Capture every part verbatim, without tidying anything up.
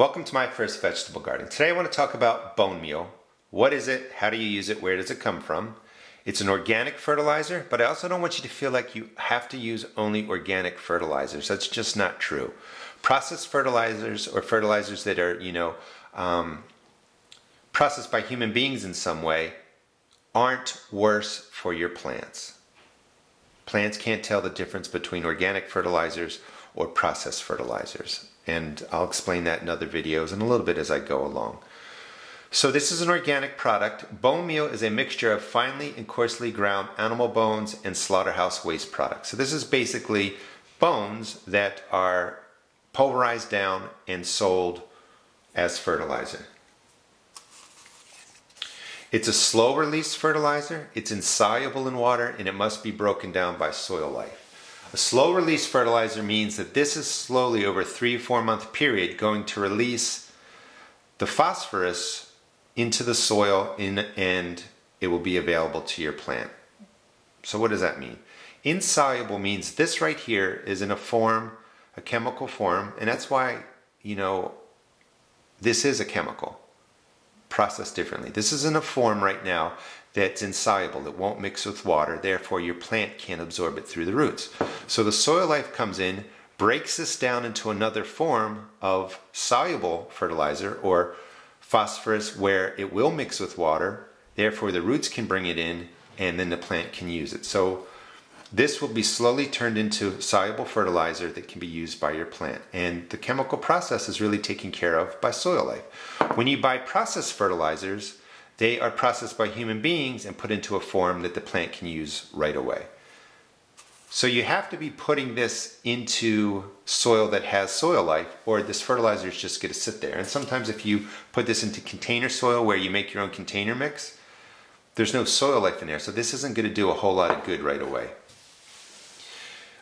Welcome to my first vegetable garden. Today I want to talk about bone meal. What is it? How do you use it? Where does it come from? It's an organic fertilizer, but I also don't want you to feel like you have to use only organic fertilizers. That's just not true. Processed fertilizers or fertilizers that are, you know, um, processed by human beings in some way aren't worse for your plants. Plants can't tell the difference between organic fertilizers or processed fertilizers. And I'll explain that in other videos and a little bit as I go along. So this is an organic product. Bone meal is a mixture of finely and coarsely ground animal bones and slaughterhouse waste products. So this is basically bones that are pulverized down and sold as fertilizer. It's a slow release fertilizer, it's insoluble in water, and it must be broken down by soil life. A slow release fertilizer means that this is slowly over a three, four month period going to release the phosphorus into the soil in, and it will be available to your plant. So what does that mean? Insoluble means this right here is in a form, a chemical form, and that's why, you know, this is a chemical processed differently. This is in a form right now that's insoluble, that won't mix with water, therefore your plant can't absorb it through the roots. So the soil life comes in, breaks this down into another form of soluble fertilizer or phosphorus where it will mix with water, therefore the roots can bring it in and then the plant can use it. So this will be slowly turned into soluble fertilizer that can be used by your plant. And the chemical process is really taken care of by soil life. When you buy processed fertilizers, they are processed by human beings and put into a form that the plant can use right away. So you have to be putting this into soil that has soil life, or this fertilizer is just going to sit there. And sometimes if you put this into container soil where you make your own container mix, there's no soil life in there. So this isn't going to do a whole lot of good right away.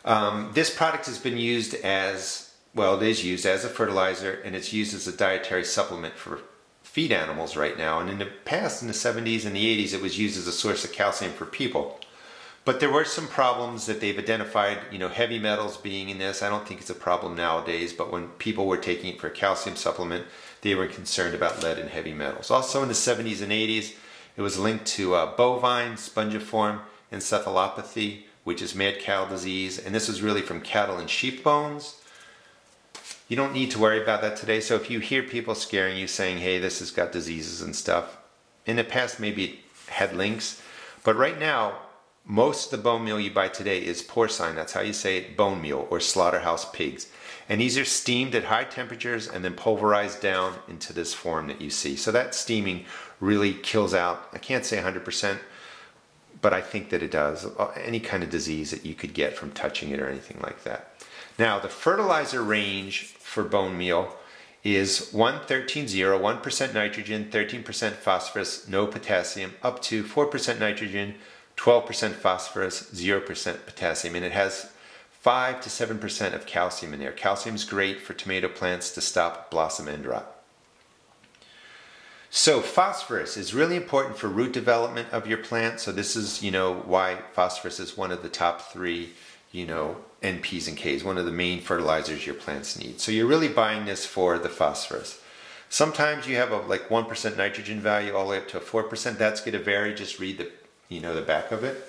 Um, this product has been used as, well, it is used as a fertilizer, and it's used as a dietary supplement for feed animals right now. And in the past, in the seventies and the eighties, it was used as a source of calcium for people. But there were some problems that they've identified, you know, heavy metals being in this. I don't think it's a problem nowadays, but when people were taking it for a calcium supplement, they were concerned about lead and heavy metals. Also in the seventies and eighties, it was linked to uh, bovine, spongiform, encephalopathy, which is mad cow disease, and this is really from cattle and sheep bones. You don't need to worry about that today, so if you hear people scaring you saying, hey, this has got diseases and stuff, in the past maybe it had links, but right now, most of the bone meal you buy today is porcine, that's how you say it, bone meal, or slaughterhouse pigs. And these are steamed at high temperatures and then pulverized down into this form that you see. So that steaming really kills out, I can't say one hundred percent, but I think that it does, any kind of disease that you could get from touching it or anything like that. Now, the fertilizer range for bone meal is one thirteen zero, one percent nitrogen, thirteen percent phosphorus, no potassium, up to four percent nitrogen, twelve percent phosphorus, zero percent potassium, and it has five to seven percent of calcium in there. Calcium is great for tomato plants to stop blossom end rot. So phosphorus is really important for root development of your plant. So this is, you know, why phosphorus is one of the top three, you know, N Ps and Ks, one of the main fertilizers your plants need. So you're really buying this for the phosphorus. Sometimes you have a like one percent nitrogen value all the way up to a four percent. That's going to vary. Just read the, you know, the back of it.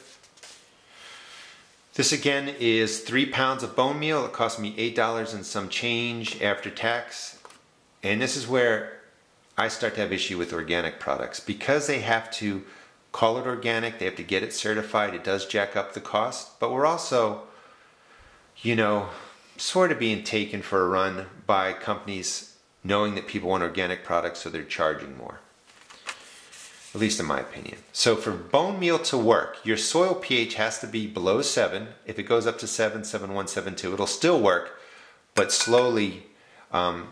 This again is three pounds of bone meal. It cost me eight dollars and some change after tax. And this is where I start to have issue with organic products. Because they have to call it organic, they have to get it certified, it does jack up the cost, but we're also, you know, sort of being taken for a run by companies knowing that people want organic products, so they're charging more. At least in my opinion. So for bone meal to work, your soil pH has to be below seven. If it goes up to seven, seven point one, seven point two, it'll still work, but slowly, um,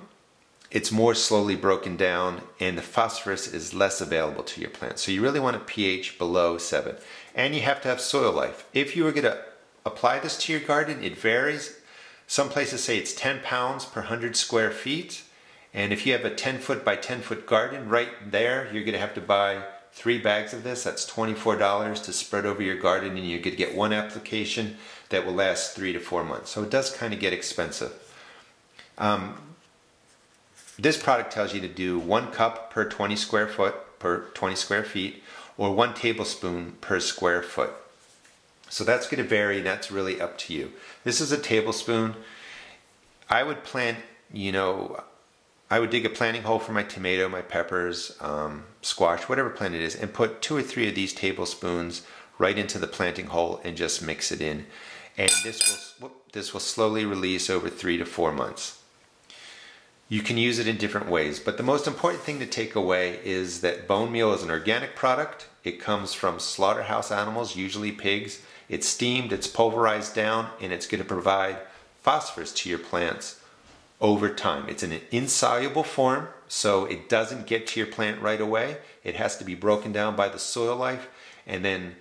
it's more slowly broken down and the phosphorus is less available to your plant. So you really want a pH below seven. And you have to have soil life. If you were going to apply this to your garden, it varies. Some places say it's ten pounds per one hundred square feet. And if you have a ten foot by ten foot garden right there, you're going to have to buy three bags of this. That's twenty-four dollars to spread over your garden, and you're going to get one application that will last three to four months. So it does kind of get expensive. Um, This product tells you to do one cup per twenty square foot per twenty square feet, or one tablespoon per square foot. So that's going to vary, and that's really up to you. This is a tablespoon. I would plant, you know, I would dig a planting hole for my tomato, my peppers, um, squash, whatever plant it is, and put two or three of these tablespoons right into the planting hole and just mix it in. And this will, whoop, this will slowly release over three to four months. You can use it in different ways, but the most important thing to take away is that bone meal is an organic product. It comes from slaughterhouse animals, usually pigs. It's steamed, it's pulverized down, and it's going to provide phosphorus to your plants over time. It's in an insoluble form, so it doesn't get to your plant right away. It has to be broken down by the soil life, and then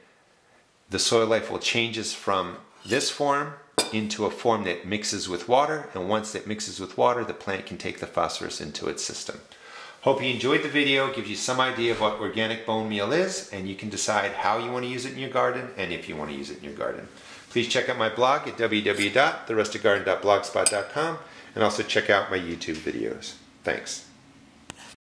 the soil life will change from this form into a form that mixes with water, and once it mixes with water, the plant can take the phosphorus into its system. Hope you enjoyed the video. Gives you some idea of what organic bone meal is, and you can decide how you want to use it in your garden and if you want to use it in your garden. Please check out my blog at w w w dot the rustic garden dot blogspot dot com, and also check out my YouTube videos. Thanks.